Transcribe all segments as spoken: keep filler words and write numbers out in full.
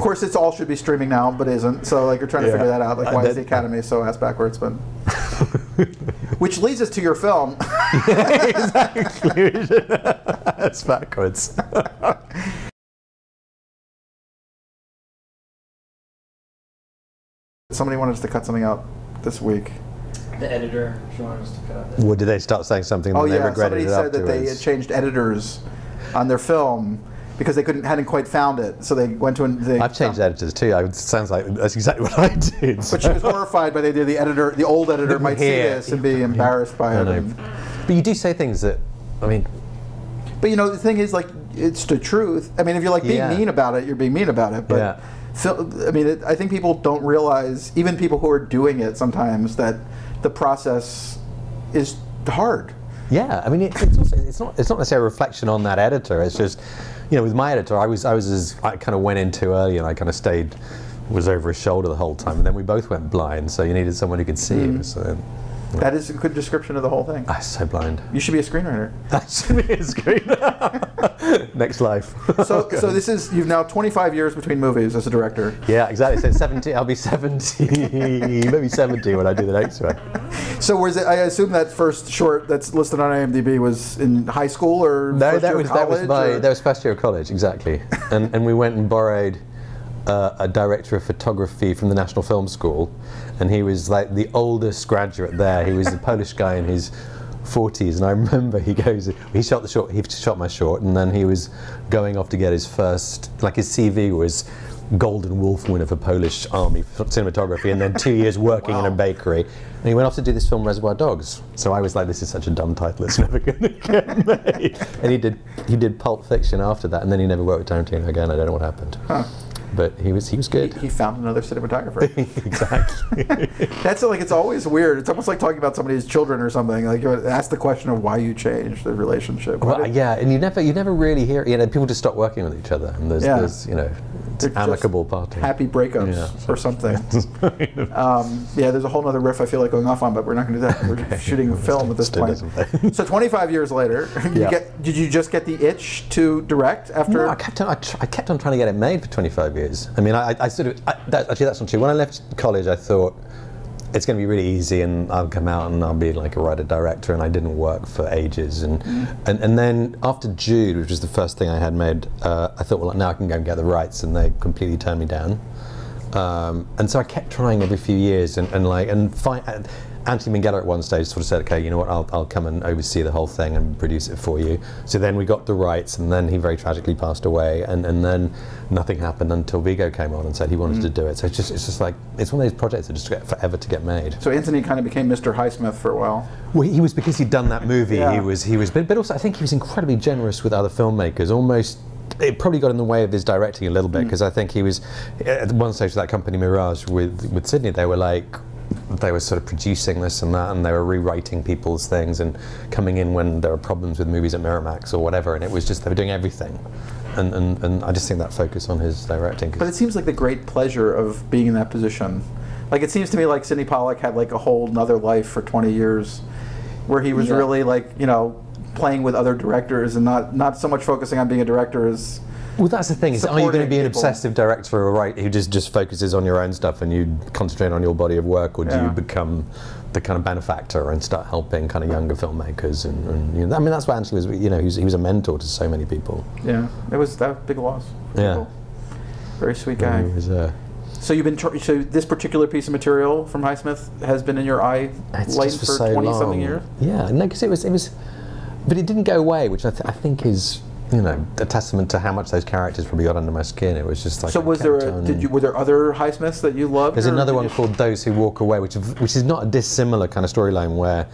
Of course, it's all should be streaming now, but isn't. So like you're trying to yeah. figure that out. Like uh, why that, is the Academy so ass backwards? But which leads us to your film. Yeah, exactly. That's backwards. Somebody wanted us to cut something out this week. The editor, she wanted us to cut out. Well, did they start saying something? Oh, and yeah. They regretted somebody it said afterwards. That they had changed editors on their film because they couldn't hadn't quite found it, so they went to. An, they I've changed found, editors too. I, it sounds like that's exactly what I did. So. But she was horrified by the idea the editor, the old editor, might see this and be embarrassed by it. And, but you do say things that, I mean. But you know the thing is, like, it's the truth. I mean, if you're like being yeah. mean about it, you're being mean about it. But. Yeah. Phil, I mean, it, I think people don't realize, even people who are doing it sometimes, that the process is hard. Yeah, I mean, it, it's, also, it's not it's not necessarily a reflection on that editor. It's just, you know, with my editor, I was I was as I kind of went in too early, and I kind of stayed was over his shoulder the whole time, and then we both went blind. So you needed someone who could see mm. you. So. Yeah. That is a good description of the whole thing. I'm so blind. You should be a screenwriter. I should be a screenwriter. Next life. So, oh, so this is, you've now twenty-five years between movies as a director. Yeah, exactly. So seventy, I'll be seventy, maybe seventy when I do the next one. So was it, I assume that first short that's listed on IMDb was in high school or no, first that year was, college? That was, my, that was first year of college, exactly. And, and we went and borrowed Uh, a director of photography from the National Film School, and he was like the oldest graduate there. He was a Polish guy in his forties, and I remember he goes, he shot the short, he shot my short, and then he was going off to get his first, like his C V was Golden Wolf winner for Polish Army cinematography, and then two years working wow. in a bakery, and he went off to do this film Reservoir Dogs. So I was like, this is such a dumb title, it's never going to get made. And he did, he did Pulp Fiction after that, and then he never worked with Tarantino again. I don't know what happened. Huh. But he was he was good. He, he found another cinematographer. Exactly. That's like it's always weird. It's almost like talking about somebody's children or something. Like you ask the question of why you changed the relationship. Well, did, yeah, and you never you never really hear. You know, people just stop working with each other, and there's, yeah. there's you know it's amicable party. Happy breakups yeah. or something. um, yeah, there's a whole other riff I feel like going off on, but we're not going to do that. We're okay. shooting a film at this point. So twenty-five years later, you yeah. get, did you just get the itch to direct after? No, I kept on, I, tr I kept on trying to get it made for twenty-five years. I mean, I, I sort of, I, that, actually that's not true. When I left college, I thought it's going to be really easy and I'll come out and I'll be like a writer-director, and I didn't work for ages. And, mm-hmm. and, and then after Jude, which was the first thing I had made, uh, I thought, well, now I can go and get the rights, and they completely turned me down. Um, and so I kept trying every few years, and, and like, and fi Anthony Minghella at one stage sort of said, okay, you know what, I'll, I'll come and oversee the whole thing and produce it for you. So then we got the rights, and then he very tragically passed away, and, and then nothing happened until Viggo came on and said he wanted mm. to do it. So it's just, it's just like, it's one of those projects that just get forever to get made. So Anthony kind of became Mister Highsmith for a while. Well, he was, because he'd done that movie, yeah. he was, he was, but, but also I think he was incredibly generous with other filmmakers, almost. It probably got in the way of his directing a little bit, because mm. I think he was, at one stage of that company Mirage with, with Sidney, they were like, they were sort of producing this and that, and they were rewriting people's things and coming in when there were problems with movies at Miramax or whatever, and it was just, they were doing everything. And, and, and I just think that focus on his directing. But it seems like the great pleasure of being in that position. Like it seems to me like Sidney Pollack had like a whole nother life for twenty years where he was yeah. really like, you know, playing with other directors and not not so much focusing on being a director as well. That's the thing, is are you going to be people? An obsessive director or right who just just focuses on your own stuff and you concentrate on your body of work, or do yeah. you become the kind of benefactor and start helping kind of younger filmmakers and, and you know, I mean that's what Anthony was, you know, he was, he was a mentor to so many people. Yeah, it was that big loss. Yeah, people. Very sweet guy. Yeah, he was, uh, so you've been tr so this particular piece of material from Highsmith has been in your eye light for so twenty something years. Yeah, no, because it was it was. But it didn't go away, which I, th I think is, you know, a testament to how much those characters probably got under my skin. It was just like. So was there? A, did you? Were there other Highsmiths that you loved? There's another one called Those Who Walk Away, which which is not a dissimilar kind of storyline where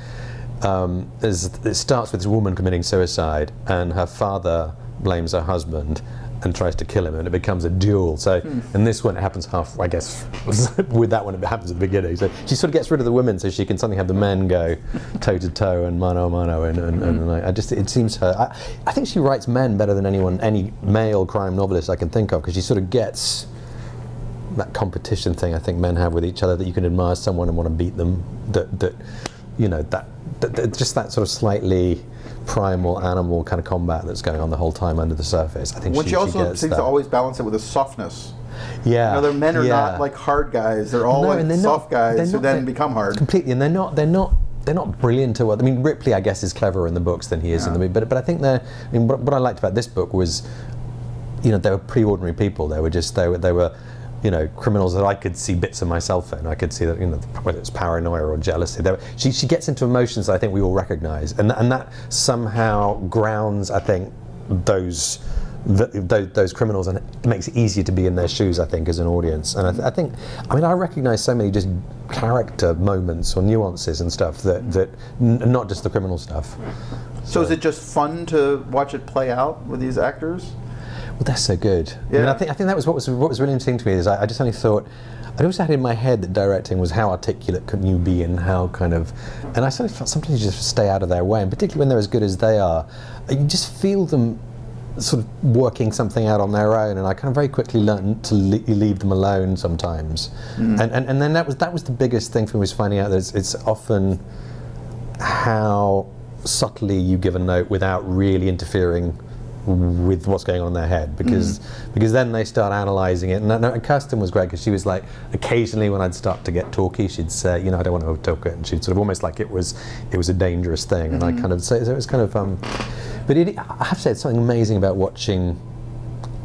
um, it starts with this woman committing suicide, and her father blames her husband and tries to kill him, and it becomes a duel. So hmm. in this one, it happens half. I guess with that one, it happens at the beginning. So she sort of gets rid of the women, so she can suddenly have the men go toe to toe and mano a mano. And, and, mm-hmm. and I just, it seems her. I, I think she writes men better than anyone, any male crime novelist I can think of, because she sort of gets that competition thing I think men have with each other, that you can admire someone and want to beat them. That that you know that, that, that just that sort of slightly primal animal kind of combat that's going on the whole time under the surface. I think she, she also seems that. to always balance it with a softness. Yeah. You know, their men are yeah. not like hard guys. They're all no, like they're soft not, guys who not, then become hard. Completely. And they're not. They're not. They're not brilliant or what. I mean, Ripley, I guess, is cleverer in the books than he is yeah. in the movie. But but I think they're. I mean, what, what I liked about this book was, you know, they were pretty ordinary people. They were just. They were. They were. You know, criminals that I could see bits of myself in. I could see that, you know, whether it's paranoia or jealousy. There, she, she gets into emotions that I think we all recognize. And, and that somehow grounds, I think, those, the, those those criminals, and it makes it easier to be in their shoes, I think, as an audience. And I, th I think, I mean, I recognize so many just character moments or nuances and stuff that, that n not just the criminal stuff. So, so is it just fun to watch it play out with these actors? Well, that's so good. Yeah. I mean, I think I think that was what was what was really interesting to me is I, I just only thought I always had in my head that directing was how articulate can you be and how kind of, and I sort of felt sometimes you just stay out of their way, and particularly when they're as good as they are, you just feel them sort of working something out on their own, and I kind of very quickly learned to le leave them alone sometimes, mm. and, and and then that was that was the biggest thing for me was finding out that it's, it's often how subtly you give a note without really interfering with what's going on in their head, because mm. because then they start analysing it. And, and Kirsten was great because she was like, occasionally when I'd start to get talky, she'd say, you know, I don't want to overtalk it, and she'd sort of almost like it was it was a dangerous thing. Mm-hmm. And I kind of so, so it was kind of um, but it, I have to say it's something amazing about watching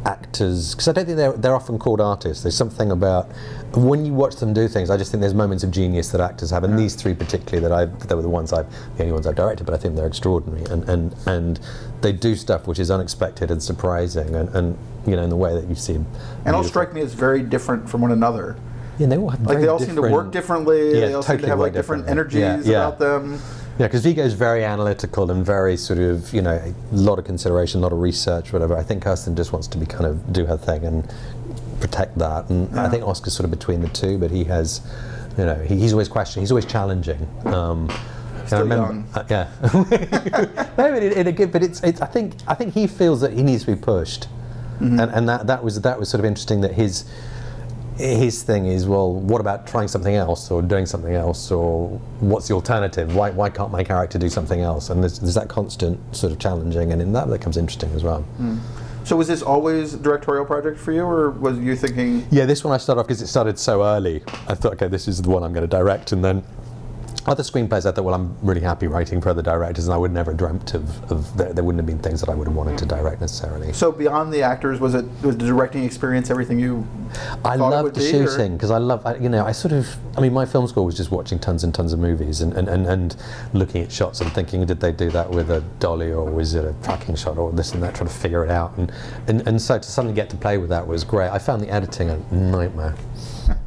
actors, because I don't think they're they're often called artists. There's something about when you watch them do things. I just think there's moments of genius that actors have, and yeah. these three particularly that I they were the ones I've the only ones I've directed, but I think they're extraordinary, and and and they do stuff which is unexpected and surprising, and, and you know in the way that you see. And it'll strike me as very different from one another. Yeah, they all have like they all seem to work differently. Yeah, they all totally seem to have like different energies yeah, yeah. about them. Yeah, because Viggo's very analytical and very sort of, you know, a lot of consideration, a lot of research, whatever. I think Kirsten just wants to be kind of do her thing and protect that. And yeah. I think Oscar's sort of between the two, but he has, you know, he, he's always questioning, he's always challenging. Um, Still I remember, young. Uh, yeah. No, but, it, it, but it's, it's, I think, I think he feels that he needs to be pushed, mm-hmm. and and that that was that was sort of interesting that his. His thing is, well, what about trying something else or doing something else, or what's the alternative? Why, why can't my character do something else? And there's, there's that constant sort of challenging, and in that, that comes interesting as well. Mm. So was this always a directorial project for you, or was you thinking? Yeah, this one I started off because it started so early. I thought, okay, this is the one I'm going to direct, and then other screenplays I thought, well, I'm really happy writing for other directors, and I would never have dreamt of, of there, there wouldn't have been things that I would have wanted to direct necessarily. So beyond the actors, was it was the directing experience everything you I loved the shooting, because I love, I, you know, I sort of, I mean, my film school was just watching tons and tons of movies and, and, and, and looking at shots and thinking, did they do that with a dolly, or was it a tracking shot, or this and that, trying to figure it out. And, and, and so to suddenly get to play with that was great. I found the editing a nightmare.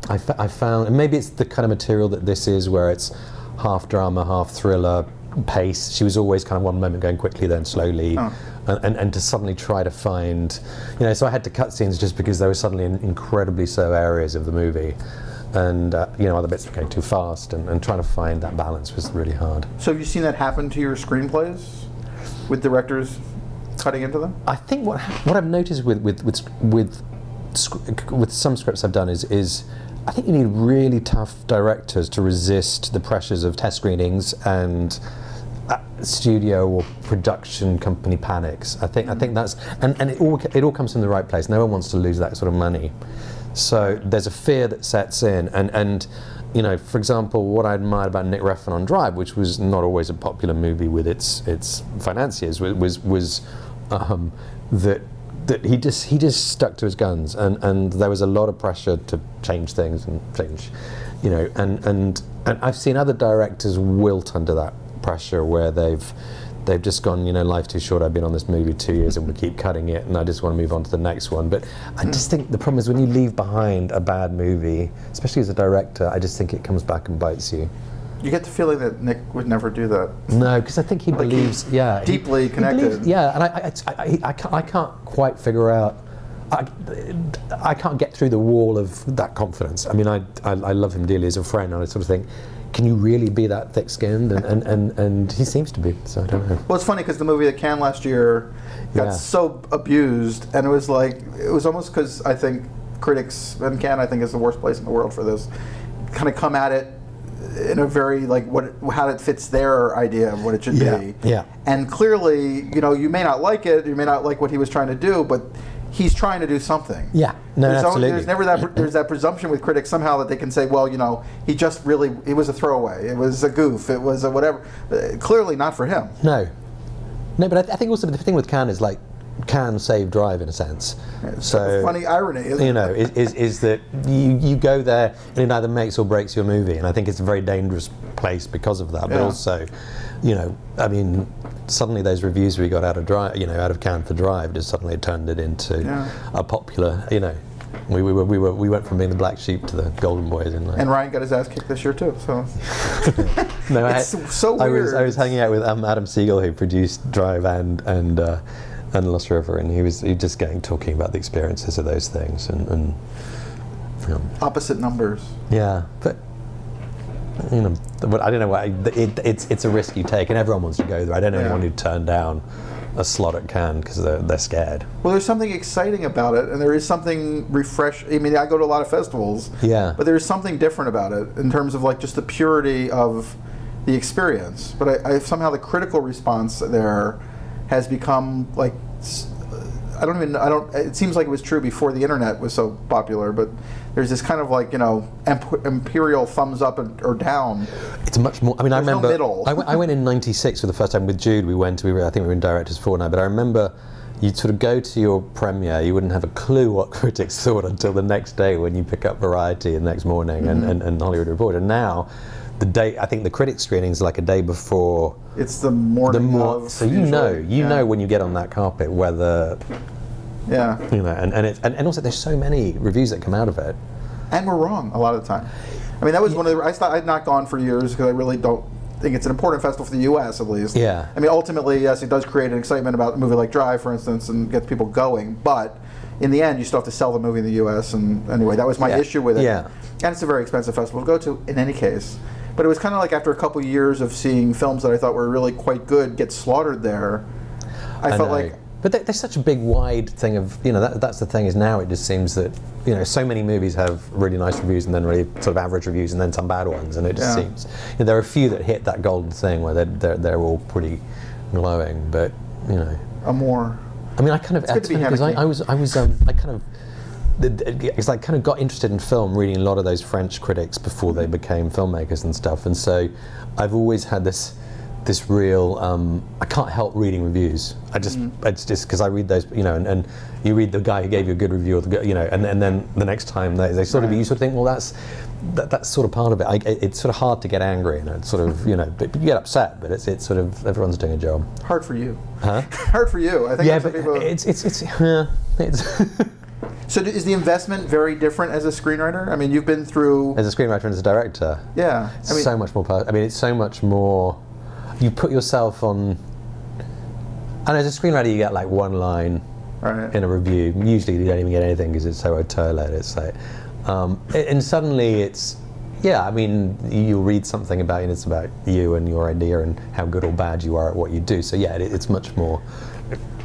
I, f I found, and maybe it's the kind of material that this is, where it's half drama, half thriller, pace. She was always kind of one moment going quickly, then slowly, oh. and, and, and to suddenly try to find, you know, so I had to cut scenes just because they were suddenly in incredibly slow areas of the movie, and, uh, you know, other bits were going too fast, and, and trying to find that balance was really hard. So have you seen that happen to your screenplays with directors cutting into them? I think what, what I've noticed with, with, with, with, with some scripts I've done is, is I think you need really tough directors to resist the pressures of test screenings and uh, studio or production company panics. I think I think that's and, and it all it all comes from the right place. No one wants to lose that sort of money, so there's a fear that sets in. And and you know, for example, what I admired about Nick Refn on Drive, which was not always a popular movie with its its financiers, was was, was um, that. That he just he just stuck to his guns, and, and there was a lot of pressure to change things and change, you know, and, and and I've seen other directors wilt under that pressure, where they've they've just gone, you know, life's too short. I've been on this movie two years and we keep cutting it, and I just want to move on to the next one. But I just think the problem is when you leave behind a bad movie, especially as a director, I just think it comes back and bites you. You get the feeling that Nick would never do that. No, because I think he like believes, yeah, deeply he, connected. He believes, yeah, and I, I, I, I, can't, I can't quite figure out. I, I can't get through the wall of that confidence. I mean, I, I, I love him dearly as a friend, and I sort of think, can you really be that thick-skinned? And, and and and he seems to be. So I don't know. Well, it's funny because the movie at Cannes last year got yeah. so abused, and it was like it was almost because I think critics, and Cannes I think is the worst place in the world for this, kind of come at it in a very like what how it fits their idea of what it should yeah, be. Yeah. And clearly, you know, you may not like it, you may not like what he was trying to do, but he's trying to do something. Yeah, no, there's absolutely. Only, there's never that. There's that presumption with critics somehow that they can say, well, you know, he just really, it was a throwaway, it was a goof, it was a whatever. Uh, clearly not for him. No, no, but I, th I think also the thing with Cannes is like, Cannes saved Drive in a sense. It's so funny irony, isn't it? You know, is, is, is that you, you go there and it either makes or breaks your movie, and I think it's a very dangerous place because of that. Yeah. But also, you know, I mean, suddenly those reviews we got out of Drive, you know, out of Cannes for Drive, just suddenly turned it into yeah. a popular, you know. We, we, were, we, were, we went from being the black sheep to the golden boys. In like, and Ryan got his ass kicked this year too. So no, it's I, so I weird. Was, I was hanging out with um, Adam Siegel, who produced Drive and and. Uh, and Lost River, and he was he just going talking about the experiences of those things and, and you know. Opposite numbers. Yeah, but you know, but I don't know why it, it's it's a risk you take, and everyone wants to go there. I don't know yeah. anyone who turned down a slot at Cannes because they're they're scared. Well, there's something exciting about it, and there is something refresh. I mean, I go to a lot of festivals. Yeah, but there is something different about it in terms of like just the purity of the experience. But I, I somehow the critical response there has become like, I don't even, I don't, it seems like it was true before the internet was so popular, but there's this kind of like, you know, imperial thumbs up and, or down. It's much more, I mean, there's I remember, no middle. I, I went in ninety-six for the first time with Jude. We went, we were, I think we were in Directors Fortnight, but I remember you'd sort of go to your premiere, you wouldn't have a clue what critics thought until the next day when you pick up Variety the next morning mm-hmm. and, and, and Hollywood Report. And now, the day, I think the critic screening is like a day before. It's the morning the mor of. So you usually, know, you yeah. know when you get on that carpet whether. Yeah. You know, and and, it, and and also there's so many reviews that come out of it. And we're wrong a lot of the time. I mean, that was yeah. one of the. I thought I'd not gone for years because I really don't think it's an important festival for the U S at least. Yeah. I mean, ultimately, yes, it does create an excitement about a movie like Drive, for instance, and gets people going, but in the end, you still have to sell the movie in the U S And anyway, that was my yeah. issue with it. Yeah. And it's a very expensive festival to go to in any case. But it was kind of like after a couple years of seeing films that I thought were really quite good get slaughtered there, I, I felt know. like. But they, there's such a big, wide thing of, you know, that, that's the thing is now it just seems that, you know, so many movies have really nice reviews and then really sort of average reviews and then some bad ones. And it just yeah. seems, you know, there are a few that hit that golden thing where they're, they're, they're all pretty glowing, but, you know. Amour. I mean, I kind of, because I, I was, I was, um, I kind of. It's like kind of got interested in film reading a lot of those French critics before they became filmmakers and stuff, and so I've always had this this real um, I can't help reading reviews. I just mm. it's just because I read those, you know, and, and you read the guy who gave you a good review, or the, you know, and, and then the next time they, they sort right. of you sort of think, well, that's that, that's sort of part of it. I, it. It's sort of hard to get angry, and it's sort of you know, but you get upset, but it's it's sort of everyone's doing a job. Hard for you, huh? Hard for you. I think yeah, but people... it's it's it's yeah it's. So do, is the investment very different as a screenwriter? I mean, you've been through... As a screenwriter and as a director? Yeah. I mean, so much more... I mean, it's so much more... You put yourself on... And as a screenwriter, you get like one line right. in a review. Usually you don't even get anything because it's so autolet. It's like... Um, and suddenly it's... Yeah, I mean, you'll read something about it and it's about you and your idea and how good or bad you are at what you do. So yeah, it, it's much more...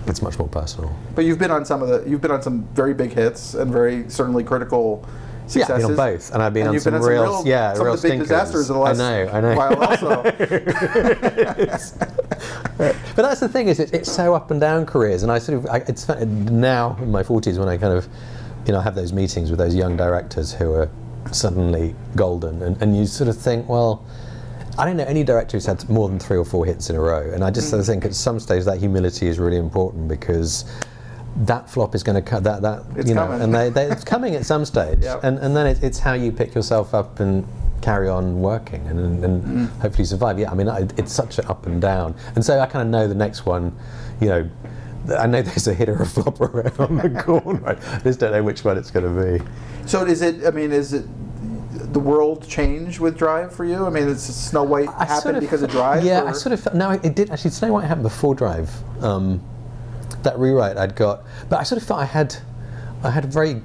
It's much more personal. But you've been on some of the, you've been on some very big hits and very certainly critical successes. Yeah, I've been on both, and I've been, and on, some been on some real, real yeah, some real of the big stinkers. Disasters in the last I know, I know. while also. But that's the thing is, it, it's so up and down careers, and I sort of, I, it's now in my forties when I kind of, you know, have those meetings with those young directors who are suddenly golden, and, and you sort of think, well. I don't know any director who's had more than three or four hits in a row, and I just sort of think at some stage that humility is really important because that flop is going to cut that that it's you know, coming. and they, they, it's coming at some stage, yep. and and then it, it's how you pick yourself up and carry on working and and, and mm. hopefully survive. Yeah, I mean I, it's such an up and down, and so I kind of know the next one, you know. I know there's a hit or a flop around the corner. I just don't know which one it's going to be. So is it? I mean, is it? The world change with Drive for you? I mean, it's Snow White I happened sort of, because of Drive? Yeah, or? I sort of, no, it did, actually, Snow White happened before Drive. Um, that rewrite I'd got, but I sort of felt I had, I had a very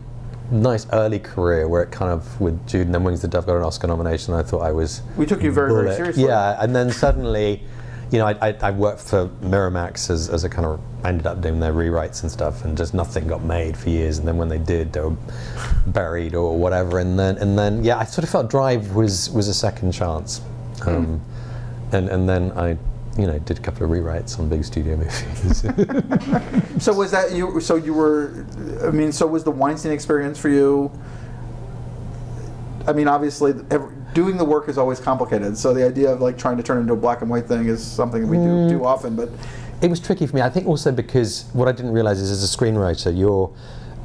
nice early career where it kind of, with Jude and then Wings of the Dove got an Oscar nomination, and I thought I was... We took you very, bullet. very seriously. Yeah, and then suddenly, you know, I, I, I worked for Miramax as, as a kind of, I ended up doing their rewrites and stuff, and just nothing got made for years, and then when they did, they were buried or whatever, and then, and then yeah, I sort of felt Drive was, was a second chance. Um, mm. and, and then I you know, did a couple of rewrites on big studio movies. So was that you? So you were, I mean, so was the Weinstein experience for you? I mean, obviously, every, doing the work is always complicated. So the idea of like trying to turn it into a black and white thing is something that we mm. do do often. But it was tricky for me. I think also because what I didn't realize is, as a screenwriter, you're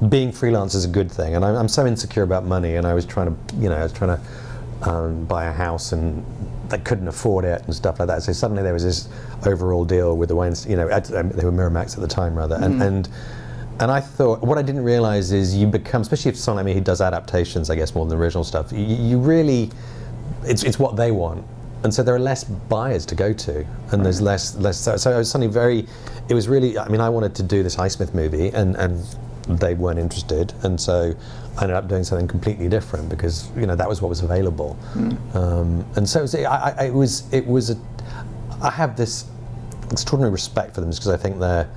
being freelance is a good thing. And I'm, I'm so insecure about money. And I was trying to, you know, I was trying to um, buy a house and. They couldn't afford it and stuff like that. So suddenly there was this overall deal with the Weinstein, you know, at, um, they were Miramax at the time rather. And, mm. and and I thought, what I didn't realize is you become, especially if someone like me who does adaptations, I guess, more than the original stuff, you, you really, it's, it's what they want. And so there are less buyers to go to. And there's less, less, so, so I was suddenly very, it was really, I mean, I wanted to do this Highsmith movie and, and they weren't interested. And so I ended up doing something completely different because, you know, that was what was available. Mm. Um, and so it was, I, I, it was, it was a, I have this extraordinary respect for them because I think they're,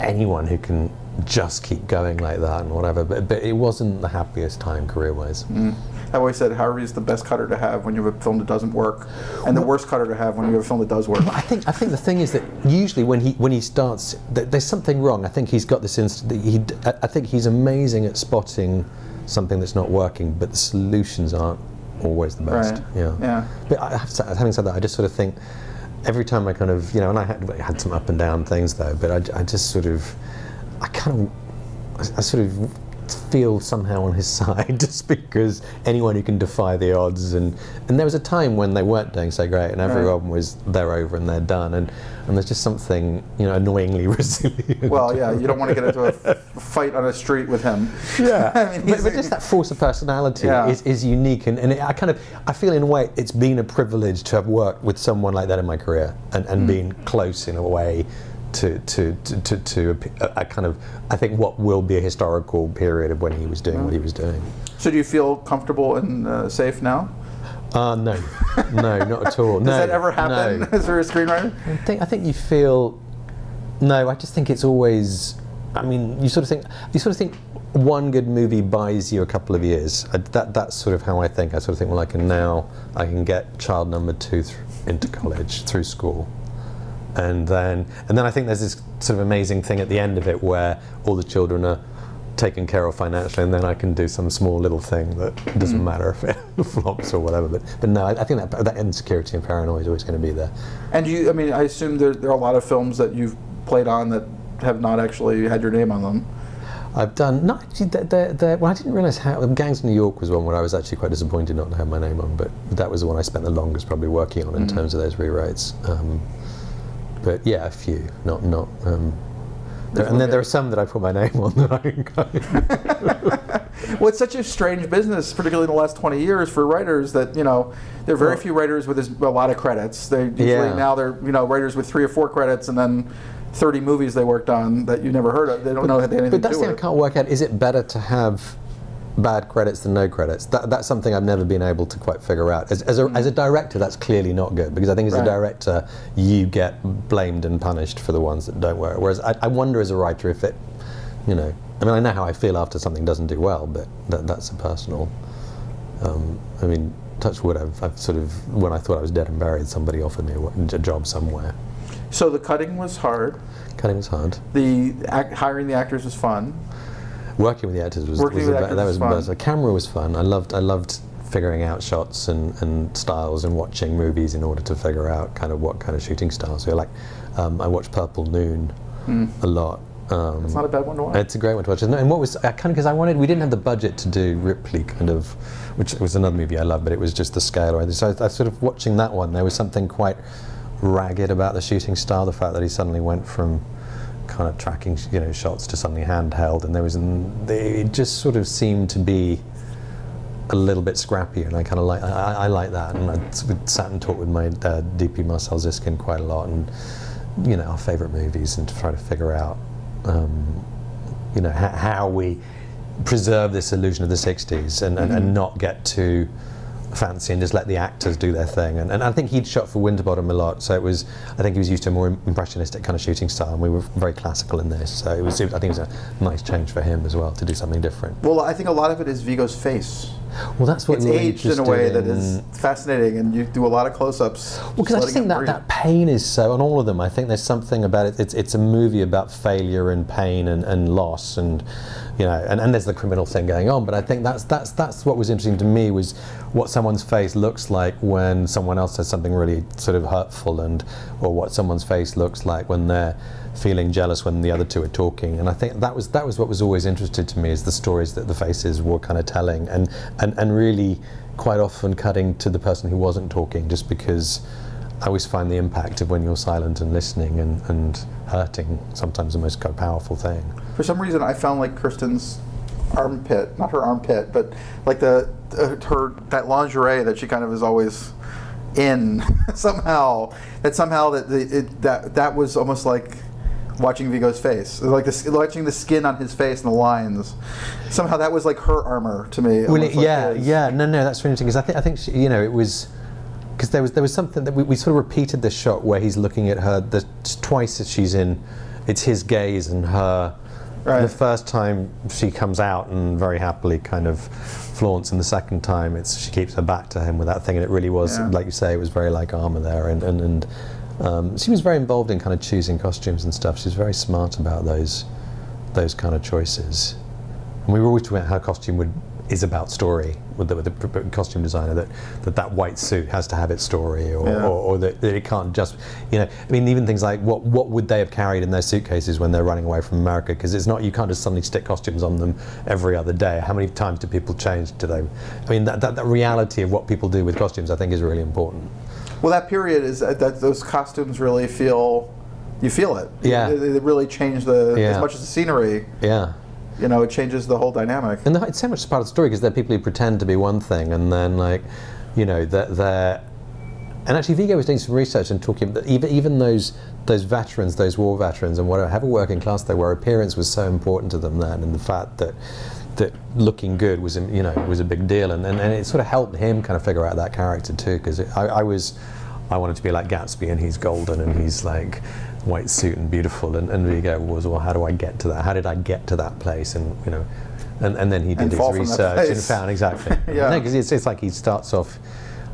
anyone who can just keep going like that and whatever, but, but it wasn't the happiest time career-wise. Mm. I've always said Harvey's the best cutter to have when you have a film that doesn't work, and the worst cutter to have when you have a film that does work. I think I think the thing is that usually when he when he starts, th there's something wrong. I think he's got this inst he I think he's amazing at spotting something that's not working, but the solutions aren't always the best. Right. Yeah. Yeah. But I have to, having said that, I just sort of think. Every time I kind of, you know, and I had, had some up and down things though, but I, I just sort of, I kind of, I, I sort of feel somehow on his side just because anyone who can defy the odds, and, and there was a time when they weren't doing so great and everyone was, they're over and they're done, and, and there's just something, you know, annoyingly resilient. Well, yeah, you don't want to get into a fight on a street with him. Yeah, I mean, but, but just that force of personality yeah. is, is unique, and, and it, I kind of, I feel in a way it's been a privilege to have worked with someone like that in my career, and, and mm. being close in a way to, to, to, to, to a, a kind of, I think what will be a historical period of when he was doing mm. what he was doing. So do you feel comfortable and uh, safe now? Uh, no, no, not at all. Does no, that ever happen no. as a screenwriter? I think, I think you feel, no, I just think it's always, I mean, you sort of think, you sort of think one good movie buys you a couple of years. I, that, that's sort of how I think. I sort of think, well, I can now, I can get child number two th into college through school. And then, and then I think there's this sort of amazing thing at the end of it where all the children are taken care of financially, and then I can do some small little thing that doesn't mm. matter if it flops or whatever. But, but no, I, I think that, that insecurity and paranoia is always going to be there. And you, I mean, I assume there, there are a lot of films that you've played on that have not actually had your name on them. I've done, no, they're, they're, they're, well, I didn't realise how, Gangs of New York was one where I was actually quite disappointed not to have my name on, but that was the one I spent the longest probably working on in mm. terms of those rewrites. Um, But yeah, a few, not not. Um, there, and then there are some that I put my name on that I can go. Well, it's such a strange business, particularly in the last twenty years for writers. That you know, there are very well, few writers with a lot of credits. They usually yeah. now they're you know writers with three or four credits, and then thirty movies they worked on that you never heard of. They don't but, know that they had anything to do with it. But that's the thing I can't work out. Is it better to have bad credits than no credits? That, that's something I've never been able to quite figure out. As, as, a, mm. as a director, that's clearly not good, because I think as right. a director, you get blamed and punished for the ones that don't work. Whereas I, I wonder as a writer if it, you know, I mean, I know how I feel after something doesn't do well, but that, that's a personal, um, I mean, touch wood, I've, I've sort of, when I thought I was dead and buried, somebody offered me a, a job somewhere. So the cutting was hard. Cutting was hard. The act, hiring the actors was fun. Working with the actors was, was, the actors that was, was fun. The camera was fun. I loved I loved figuring out shots and, and styles and watching movies in order to figure out kind of what kind of shooting styles. So like um, I watched Purple Noon mm. a lot. Um, it's not a bad one to watch. It's a great one to watch. And what was I kind of because I wanted we didn't have the budget to do Ripley kind of, which was another movie I loved, but it was just the scale. Or so I, I sort of watching that one. There was something quite ragged about the shooting style. The fact that he suddenly went from kind of tracking, you know, shots to something handheld, and there was, an, they, it just sort of seemed to be a little bit scrappy, and I kind of like, I, I like that, and I sat and talked with my uh, D P Marcel Ziskin quite a lot, and you know, our favorite movies, and to try to figure out, um, you know, how, how we preserve this illusion of the sixties, and, and, mm-hmm. and not get too fancy and just let the actors do their thing, and, and I think he'd shot for Winterbottom a lot, so it was, I think he was used to a more impressionistic kind of shooting style, and we were very classical in this, so it was, I think it was a nice change for him as well to do something different. Well, I think a lot of it is Viggo's face. Well, that's what it's really aged in a way in. that is fascinating, and you do a lot of close-ups. Well, because I just think that breathe. that pain is so on all of them. I think there's something about it. It's it's a movie about failure and pain and, and loss, and you know, and, and there's the criminal thing going on. But I think that's that's that's what was interesting to me, was what someone's face looks like when someone else says something really sort of hurtful, and or what someone's face looks like when they're feeling jealous when the other two are talking. And I think that was that was what was always interesting to me, is the stories that the faces were kind of telling, and and and really quite often cutting to the person who wasn't talking, just because I always find the impact of when you're silent and listening and, and hurting sometimes the most kind of powerful thing. For some reason I found like Kirsten's armpit, not her armpit, but like the uh, her that lingerie that she kind of is always in somehow, that somehow that the, it, that that was almost like watching Viggo's face, like the, watching the skin on his face and the lines, somehow that was like her armor to me. Well, it, like yeah, his. yeah, no, no, that's really interesting, because I think I think she, you know, it was because there was there was something that we, we sort of repeated this shot where he's looking at her the twice that she's in, it's his gaze and her. Right. The first time she comes out and very happily kind of flaunts, and the second time it's she keeps her back to him with that thing, and it really was, yeah. like you say, it was very like armor there, and and. and Um, she was very involved in kind of choosing costumes and stuff. She was very smart about those, those kind of choices. And we were always talking about how costume would is about story with the, with the costume designer, that, that that white suit has to have its story, or, yeah. or, or that, that it can't just, you know, I mean, even things like what what would they have carried in their suitcases when they're running away from America? Because it's not, you can't just suddenly stick costumes on them every other day. How many times do people change? Do they? I mean, that that, that reality of what people do with costumes, I think, is really important. Well, that period is that those costumes really feel, you feel it. Yeah, they, they really change the yeah. as much as the scenery. Yeah, you know, it changes the whole dynamic. And the, it's so much part of the story, because there are people who pretend to be one thing, and then like, you know, that they're. And actually, Viggo was doing some research and talking about even even those those veterans, those war veterans, and whatever, however working class they were, appearance was so important to them then, and the fact that. that looking good was, you know, was a big deal, and, and, and it sort of helped him kind of figure out that character too, because I, I was, I wanted to be like Gatsby, and he's golden, and he's like white suit and beautiful, and, and Viggo was, well, how do I get to that? How did I get to that place? And you know, and, and then he did and his research and found exactly. yeah, because no, it's, it's like he starts off,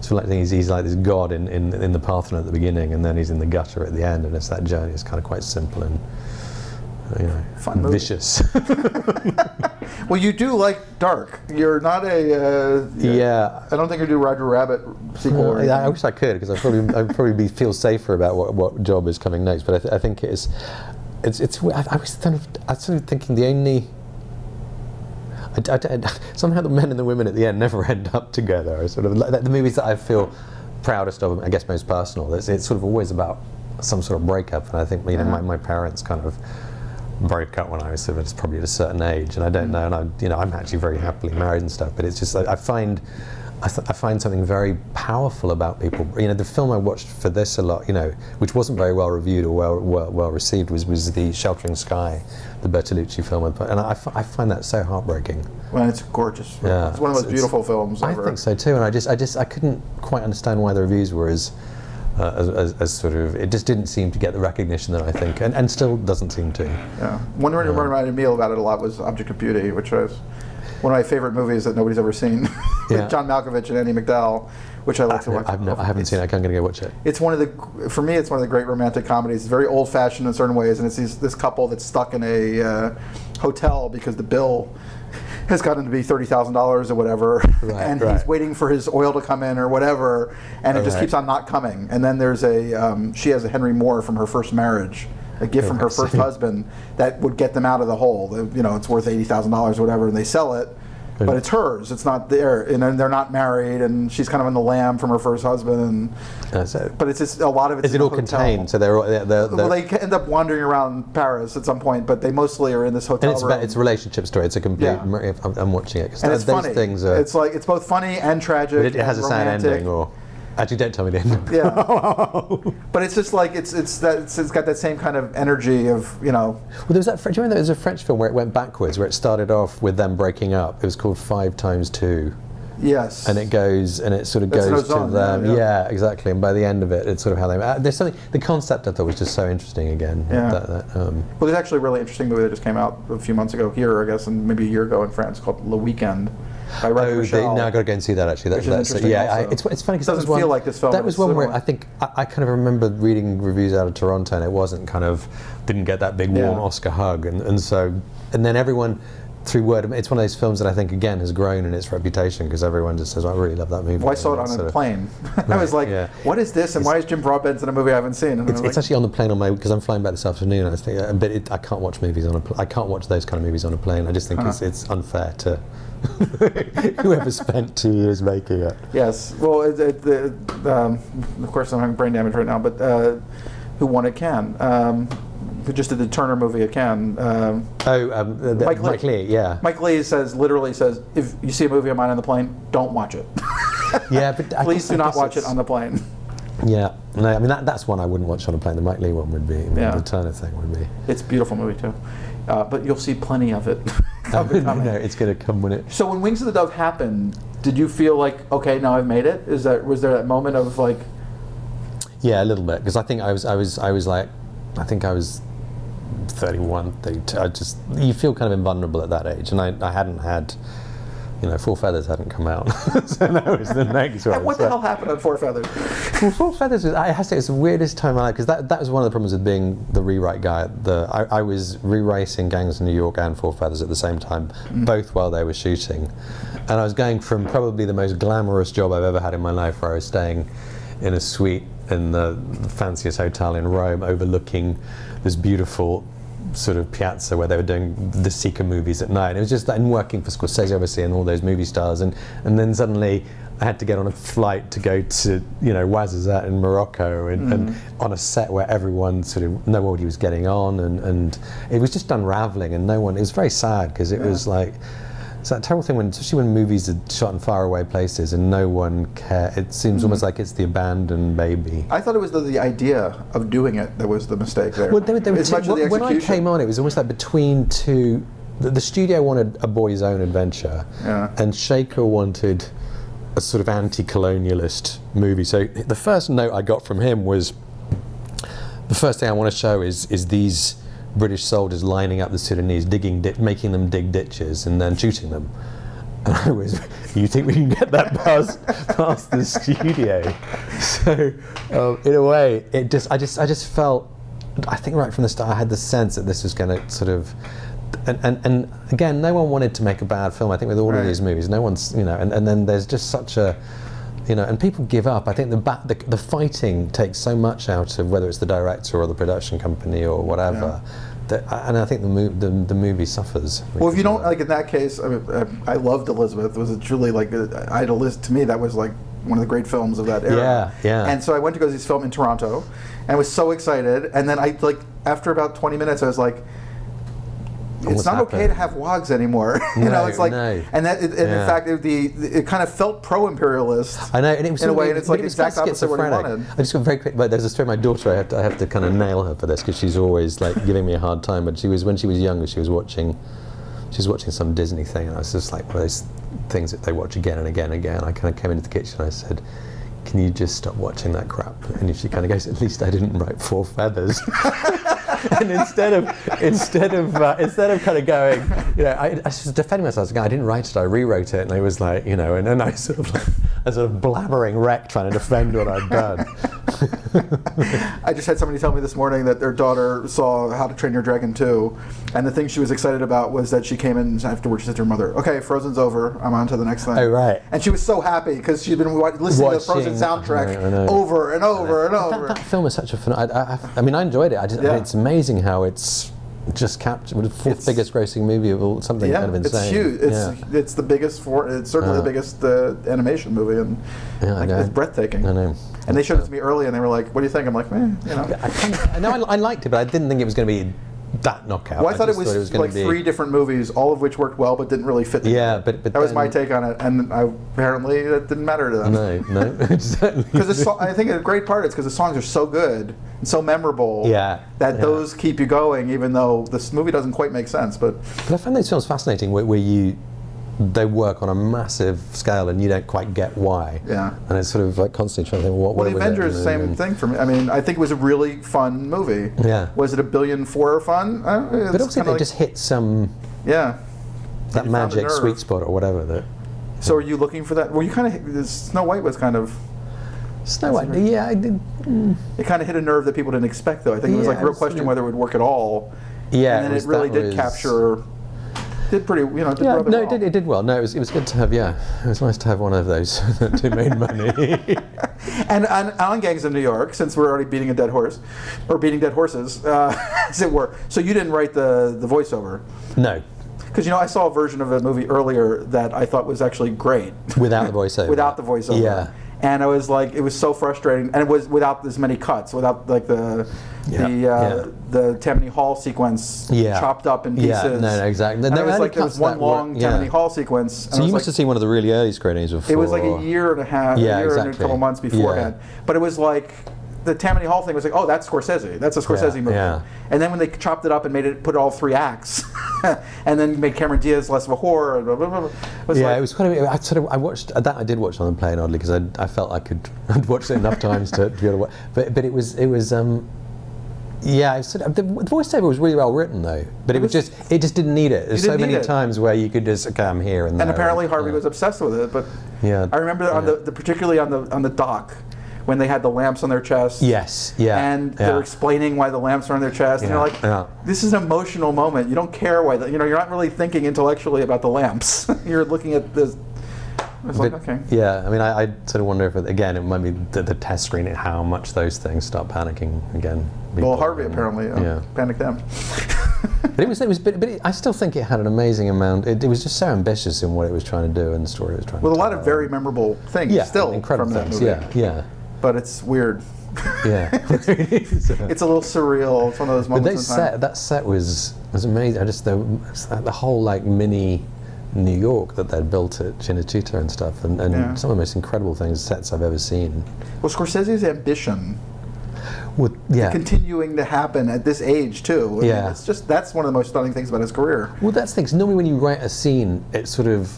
so like he's, he's like this god in, in in the Parthenon at the beginning, and then he's in the gutter at the end, and it's that journey. It's kind of quite simple and. You know, Fun vicious. Well, you do like dark. You're not a. Uh, you're, yeah. I don't think you do Roger Rabbit sequel. Well, or I wish I could, because I probably I'd probably be, feel safer about what what job is coming next. But I, th I think it's it's it's. I, I was kind of I was sort of thinking the only. I, I, I, somehow the men and the women at the end never end up together. Sort of like the movies that I feel proudest of, I guess, most personal. It's, it's sort of always about some sort of breakup, and I think you know yeah. my my parents kind of. broke up when I was probably at a certain age, and I don't know, and I, you know, I'm actually very happily married and stuff. But it's just I, I find, I, th I find something very powerful about people. You know, the film I watched for this a lot, you know, which wasn't very well reviewed or well well, well received, was was the Sheltering Sky, the Bertolucci film, and I, I find that so heartbreaking. Well, it's gorgeous. Yeah, it's one of the most beautiful films ever. I think so too, and I just, I just, I couldn't quite understand why the reviews were as. Uh, as, as, as sort of, it just didn't seem to get the recognition that I think, and, and still doesn't seem to. Yeah, one that reminded me about it a lot was Object of Beauty, which was one of my favorite movies that nobody's ever seen. Yeah. With John Malkovich and Andy McDowell, which I like I, to watch. I've no, I haven't it's, seen it. I'm going to go watch it. It's one of the, for me, it's one of the great romantic comedies. It's very old-fashioned in certain ways, and it's these, this couple that's stuck in a uh, hotel because the bill has gotten to be thirty thousand dollars or whatever, right, and right. he's waiting for his oil to come in or whatever, and it right. just keeps on not coming. And then there's a, um, she has a Henry Moore from her first marriage, a gift from her first husband that would get them out of the hole. You know, it's worth eighty thousand dollars or whatever, and they sell it, but it's hers, it's not there, and then they're not married, and she's kind of in the lamb from her first husband, and uh, so but it's just a lot of it's is it all hotel. contained so they're, all, they're, they're well, they end up wandering around Paris at some point, but they mostly are in this hotel and it's room. About, it's a relationship story, it's a complete yeah. I'm, I'm watching it because those funny. things are it's like it's both funny and tragic, but it, it has a romantic. sad ending or Actually, don't tell me the end. Yeah, but it's just like it's it's that it's, it's got that same kind of energy of you know. Well, there was that. Do you remember there was a French film where it went backwards, where it started off with them breaking up? It was called Five Times Two. Yes. And it goes, and it sort of it's goes to them. Yeah, yeah. yeah, exactly. And by the end of it, it's sort of how they. Uh, there's something. The concept I thought was just so interesting. Again. Yeah. That, that, um, well, there's actually a really interesting movie that just came out a few months ago here, I guess, and maybe a year ago in France, called Le Weekend. By Ray oh, they, no, I've got to go and see that actually. That, that's uh, yeah. I, it's it's funny because it doesn't that was feel one, like this film. That was one similar. where I think I, I kind of remember reading reviews out of Toronto, and it wasn't kind of didn't get that big warm yeah. Oscar hug, and and so and then everyone. Through word, it's one of those films that I think again has grown in its reputation because everyone just says, oh, "I really love that movie." Well, I saw it on a plane. I was like, yeah. "What is this? And it's, why is Jim Broadbent's in a movie I haven't seen?" And it's, it's like, actually on the plane on my because I'm flying back this afternoon. I think, uh, but it, I can't watch movies on a. I can't watch those kind of movies on a plane. I just think uh-huh. it's it's unfair to whoever spent two years making it. Yes, well, it, it, the, um, of course I'm having brain damage right now, but uh, who won at Cannes? Um, Who just did the Turner movie at Cannes? Um, oh, um, the, Mike, Lee. Mike Lee. Yeah. Mike Lee says literally says, if you see a movie of mine on the plane, don't watch it. yeah, but I please guess, do not watch it on the plane. Yeah, no, I mean that, that's one I wouldn't watch on a plane. The Mike Lee one would be. Yeah. The Turner thing would be. It's a beautiful movie too, uh, but you'll see plenty of it. um, no, it's going to come when it. So when Wings of the Dove happened, did you feel like okay, now I've made it? Is that was there that moment of like? Yeah, a little bit because I think I was I was I was like. I think I was thirty-one, thirty-two. I just, you feel kind of invulnerable at that age. And I, I hadn't had, you know, Four Feathers hadn't come out. so that was the next one. And what so. the hell happened on Four Feathers? Well, Four Feathers, was, I have to say, it was the weirdest time of my life. Because that, that was one of the problems with being the rewrite guy. The, I, I was rewriting Gangs of New York and Four Feathers at the same time, mm-hmm. both while they were shooting. And I was going from probably the most glamorous job I've ever had in my life, where I was staying in a suite in the fanciest hotel in Rome, overlooking this beautiful sort of piazza where they were doing the Sika movies at night. It was just that, and working for Scorsese, obviously, and all those movie stars. And, and then suddenly I had to get on a flight to go to, you know, Ouarzazate in Morocco, and, mm-hmm. and on a set where everyone sort of, no one was getting on, and, and it was just unraveling, and no one, it was very sad, because it yeah. was like, it's that terrible thing when, especially when movies are shot in faraway places and no one cares. It seems mm-hmm. almost like it's the abandoned baby. I thought it was the, the idea of doing it that was the mistake there. Well, there, there was much of the execution. When I came on, it was almost like between two. The, the studio wanted a boy's own adventure, yeah. and Shaker wanted a sort of anti-colonialist movie. So the first note I got from him was, the first thing I want to show is is these. British soldiers lining up the Sudanese, digging, di making them dig ditches, and then shooting them. And I was, you think we can get that past past the studio? So, um, in a way, it just, I just, I just felt, I think right from the start, I had the sense that this was going to sort of, and, and and again, no one wanted to make a bad film. I think with all right. of these movies, no one's, you know, and, and then there's just such a. You know, and people give up. I think the, ba the the fighting takes so much out of whether it's the director or the production company or whatever. Yeah. That, and I think the, mo the the movie suffers. Well, if you don't like in that case, I, mean, I loved Elizabeth. Was it truly like a, idolist to me? That was like one of the great films of that era. Yeah, yeah. And so I went to go see this film in Toronto, and I was so excited. And then I like after about twenty minutes, I was like. It's not happened? okay to have wogs anymore. you no, know, it's like, no. and that, it, and yeah. in fact, it, the it kind of felt pro-imperialist. I know, and it was in a way, and it's like exact opposite what I wanted. I just got very quick. But there's a story. My daughter, I have to, I have to kind of nail her for this because she's always like giving me a hard time. But she was when she was younger, she was watching, she was watching some Disney thing, and I was just like one of those things that they watch again and again and again. I kind of came into the kitchen, and I said. Can you just stop watching that crap? And she kind of goes, at least I didn't write Four Feathers. and instead of instead of uh, instead of kind of going, you know, I, I was defending myself. I was like, I didn't write it. I rewrote it, and it was like, you know, and then I sort of, like, a sort of blabbering wreck trying to defend what I'd done. I just had somebody tell me this morning that their daughter saw How to Train Your Dragon two, and the thing she was excited about was that she came in afterwards. She said to her mother, okay, Frozen's over, I'm on to the next thing. Oh, right. And she was so happy because she'd been listening Watching, to the Frozen soundtrack I know, I know. over and over and over. That, that film is such a fun... I, I, I mean, I enjoyed it. I just, yeah. I mean, it's amazing how it's just captured the fourth it's, biggest grossing movie of all, something yeah, kind of insane. It's huge. It's, yeah. it's the biggest, for, it's certainly uh, the biggest uh, animation movie, and yeah, like, it's breathtaking. I know. And they showed it to me early, and they were like, "What do you think?" I'm like, "Man, eh, you know." I, kind of, no, I, I liked it, but I didn't think it was going to be that knockout. Well, I thought I it was, thought it was like be... three different movies, all of which worked well, but didn't really fit. Yeah, but, but that was my take on it, and I, apparently it didn't matter to them. No, no, exactly. Because I think a great part is because the songs are so good and so memorable. Yeah, that yeah. those keep you going, even though this movie doesn't quite make sense. But, but I find those films fascinating, where, where you. they work on a massive scale and you don't quite get why. Yeah. And it's sort of like constantly trying to think, well, what well, the Avengers, it? same and, thing for me. I mean, I think it was a really fun movie. Yeah. Was it a billion for fun? Uh, but also they like, just hit some... Yeah. That magic sweet spot or whatever. That. So are you looking for that? Well, you kind of... Snow White was kind of... Snow White, yeah, I did. Mm. It kind of hit a nerve that people didn't expect, though. I think it was yeah, like a real question whether it would work at all. Yeah, and then it, was, it really did was, capture. Did pretty, you know, did yeah, rather no, well. it did. It did well. No, it was. It was good to have. Yeah, it was nice to have one of those that made money. And on, on Gangs of New York, since we're already beating a dead horse, or beating dead horses, uh, as it were. So you didn't write the the voiceover. No. Because, you know, I saw a version of a movie earlier that I thought was actually great. Without the voiceover. Without the voiceover. Yeah. And I was like, it was so frustrating, and it was without as many cuts, without like the yeah. the uh, yeah. the Tammany Hall sequence yeah. chopped up in pieces. Yeah, no, no, exactly. And no, it was like there was one long were, yeah. Tammany Hall sequence. And so you must like, have seen one of the really early screenings before. It was like a year and a half, yeah, a year exactly. and a couple months beforehand. Yeah. But it was like the Tammany Hall thing was like, oh, that's Scorsese. That's a Scorsese yeah, movie. Yeah. And then when they chopped it up and made it put all three acts, and then made Cameron Diaz less of a horror. And blah, blah, blah. It was yeah, like, it was kind of. I sort of. I watched that. I did watch on the plane oddly because I, I felt I could. I'd watched it enough times to, to be able to watch. But but it was it was. Um, yeah, it sort of, the voiceover was really well written though. But it, it was, was just it just didn't need it. There's so many it. times where you could just okay, I'm here and there. And apparently and, Harvey yeah. was obsessed with it. But yeah, I remember yeah. on the, the particularly on the on the dock. When they had the lamps on their chest. Yes, yeah. And yeah. they're explaining why the lamps are on their chest. Yeah, and they're like, yeah. this is an emotional moment. You don't care why, the, you know, you're not really thinking intellectually about the lamps. You're looking at this. I was but, like, okay. Yeah, I mean, I, I sort of wonder if, it, again, it might be the, the test screen and how much those things start panicking again. Well, Harvey and, apparently uh, yeah. panicked them. But it was, it was, but, but it, I still think it had an amazing amount. It, it was just so ambitious in what it was trying to do and the story it was trying well, to do. Well, a lot of very memorable things yeah, still incredible from that things, movie. Yeah, yeah. But it's weird. Yeah, it's, it's a little surreal. It's one of those moments. But those set, that set was was amazing. I just the, the whole like mini New York that they'd built at Cinecittà and stuff, and, and yeah. some of the most incredible things sets I've ever seen. Well, Scorsese's ambition, with yeah, continuing to happen at this age too. I yeah, mean, it's just that's one of the most stunning things about his career. Well, that's things. Normally, when you write a scene, it's sort of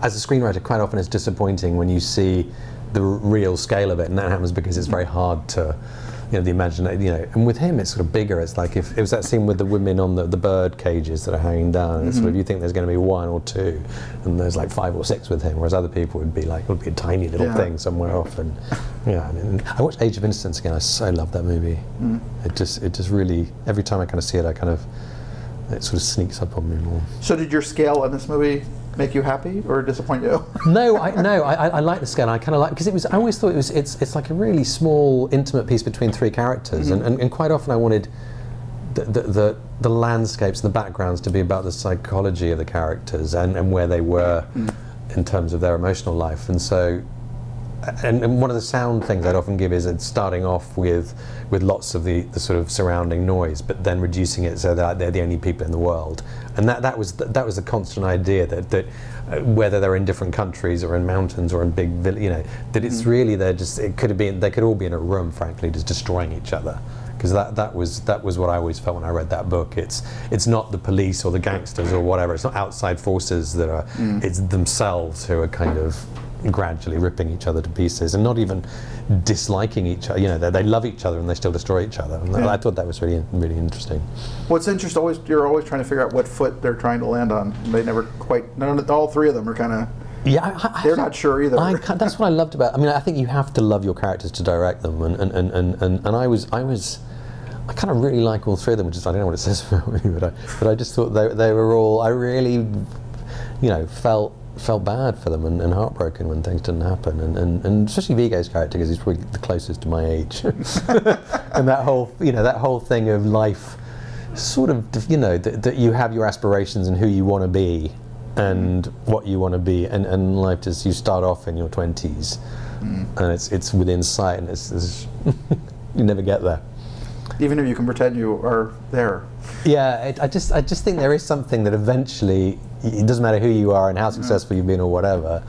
as a screenwriter, quite often it's disappointing when you see the real scale of it, and that happens because it's very hard to, you know, the imagination, you know. And with him, it's sort of bigger. It's like if it was that scene with the women on the, the bird cages that are hanging down, and mm-hmm. it's sort of you think there's going to be one or two, and there's like five or six with him, whereas other people would be like, it would be a tiny little yeah. thing somewhere off. And yeah, I mean, I watched Age of Innocence again. I so love that movie. Mm-hmm. It just, it just really every time I kind of see it, I kind of it sort of sneaks up on me more. So did your scale in this movie make you happy or disappoint you? no, I, no, I, I like the scale. I kind of like because it was. I always thought it was. It's, it's like a really small, intimate piece between three characters, mm-hmm. and, and, and quite often I wanted the the, the the landscapes, the backgrounds, to be about the psychology of the characters and, and where they were mm-hmm. in terms of their emotional life. And so, and, and one of the sound things I'd often give is it's starting off with with lots of the, the sort of surrounding noise, but then reducing it so that they're the only people in the world. And that, that was that was a constant idea that, that uh, whether they're in different countries or in mountains or in big villages, you know, that it's really they're just it could have been they could all be in a room, frankly, just destroying each other. Because that, that was that was what I always felt when I read that book. It's it's not the police or the gangsters or whatever. It's not outside forces that are. Mm. It's themselves who are kind of gradually ripping each other to pieces and not even disliking each other. You know, they, they love each other and they still destroy each other. And yeah. I thought that was really really interesting. Well, it's interesting. Always you're always trying to figure out what foot they're trying to land on. They never quite. None, all three of them are kind of. Yeah, I, I, they're not sure either. I, that's what I loved about. I mean, I think you have to love your characters to direct them, and and and and and, and I was I was. I kind of really like all three of them, which is, I don't know what it says about me, but I, but I just thought they, they were all, I really, you know, felt felt bad for them and, and heartbroken when things didn't happen. And, and, and especially Viggo's character, because he's probably the closest to my age. And that whole, you know, that whole thing of life, sort of, you know, that, that you have your aspirations and who you want to be and what you want to be. And, and life just, you start off in your twenties mm. and it's, it's within sight and it's, it's you never get there. Even if you can pretend you are there. Yeah, it, I just I just think there is something that eventually it doesn't matter who you are and how successful you've been or whatever.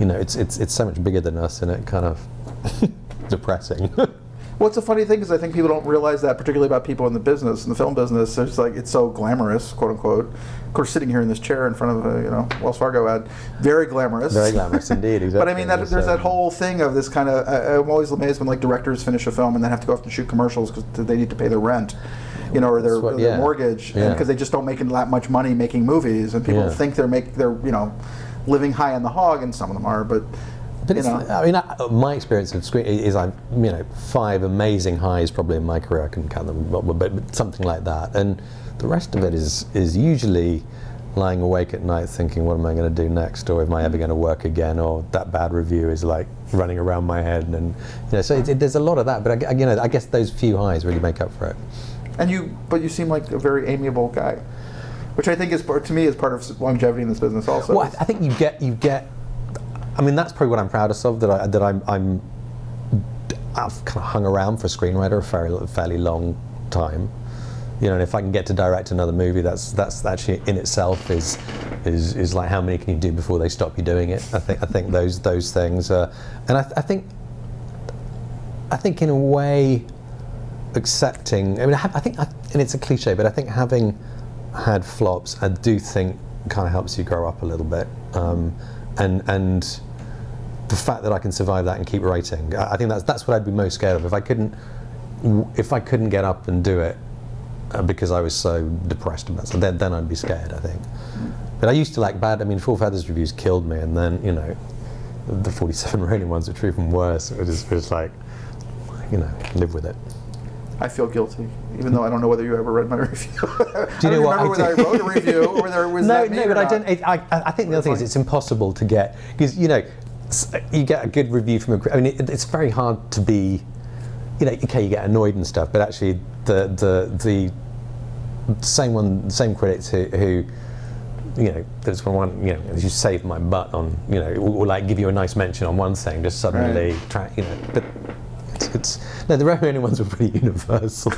You know, it's it's it's so much bigger than us, and it kind of depressing. What's a funny thing is I think people don't realize that, particularly about people in the business, in the film business. It's like it's so glamorous, quote unquote. Of course, sitting here in this chair in front of a you know Wells Fargo ad, very glamorous. Very glamorous indeed. Exactly. But I mean, that, there's so. that whole thing of this kind of. I, I'm always amazed when like directors finish a film and then have to go off and shoot commercials because they need to pay their rent, you know, or their, what, or their yeah. mortgage, because yeah. they just don't make that much money making movies, and people yeah. think they're make they're you know living high on the hog, and some of them are, but. But it's, I mean, I, my experience of screen is I've, you know, five amazing highs probably in my career. I can count them, but, but something like that. And the rest of it is is usually lying awake at night thinking, what am I going to do next? Or am I ever going to work again? Or that bad review is like running around my head. And you know, so it, it, there's a lot of that. But I, you know, I guess those few highs really make up for it. And you, but you seem like a very amiable guy, which I think is to me is part of longevity in this business also. Well, I, I think you get you get. I mean, that's probably what I'm proudest of, that, I, that I'm, I'm, I've kind of hung around for a screenwriter a fairly, fairly long time. You know, and if I can get to direct another movie, that's, that's actually in itself is, is, is like how many can you do before they stop you doing it? I think, I think those, those things. Uh, and I, th I, think, I think in a way accepting, I mean, I, have, I think, I, and it's a cliche, but I think having had flops, I do think kind of helps you grow up a little bit. Um, And, and the fact that I can survive that and keep writing, I, I think that's, that's what I'd be most scared of. If I couldn't, if I couldn't get up and do it uh, because I was so depressed about it, then, then I'd be scared, I think. But I used to like bad, I mean, Four Feathers reviews killed me, and then, you know, the forty-seven rating ones, which were even worse, it was just like, you know, live with it. I feel guilty, even though I don't know whether you ever read my review. Do you I don't know what? remember I whether I wrote a review or whether it was no, that me No, but I don't. It, I, I think the other thing is it's impossible to get, because, you know, you get a good review from a, I mean, it, it's very hard to be, you know, okay, you get annoyed and stuff, but actually the, the, the same one, same critics who, who you know, there's one, you know, you saved my butt on, you know, or, or like give you a nice mention on one thing, just suddenly, right. try, you know, but, It's, it's, no, the Romanian ones were pretty universal.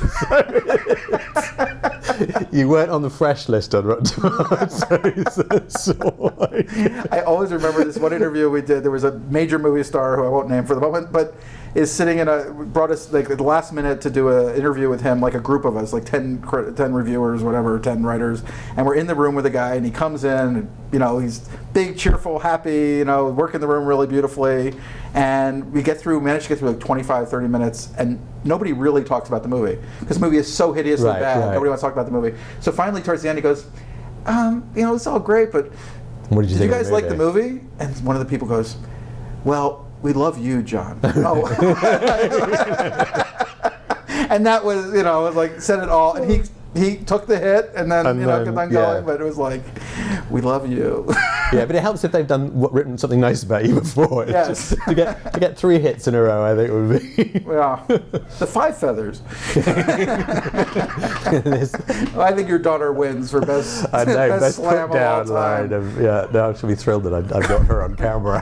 You weren't on the fresh list on Rotten Tomatoes. So, so like. I always remember this one interview we did. There was a major movie star who I won't name for the moment, but is sitting in a, brought us like at the last minute to do an interview with him, like a group of us, like ten, ten reviewers, whatever, ten writers, and we're in the room with a guy, and he comes in, and, you know, he's big, cheerful, happy, you know, working the room really beautifully, and we get through, managed to get through like twenty-five, thirty minutes, and nobody really talks about the movie, because the movie is so hideously right, bad, right. nobody wants to talk about the movie. So finally, towards the end, he goes, um, you know, it's all great, but what did you, did think you guys the like the movie? And one of the people goes, well, we love you, John. Oh. And that was, you know, it was like, said it all. And he he took the hit, and then, and you know, then, kept on going. Yeah. But it was like, we love you. Yeah, but it helps if they've done what, written something nice about you before. It's yes. Just, to get to get three hits in a row, I think would be. Yeah. The Five Feathers. Well, I think your daughter wins for best. I know. Best, best slam of all time. Of, yeah. No, she'll be thrilled that I've, I've got her on camera.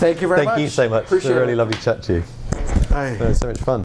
Thank you very Thank much. Thank you so much. Appreciate it. Really lovely chat to you. That was so much fun.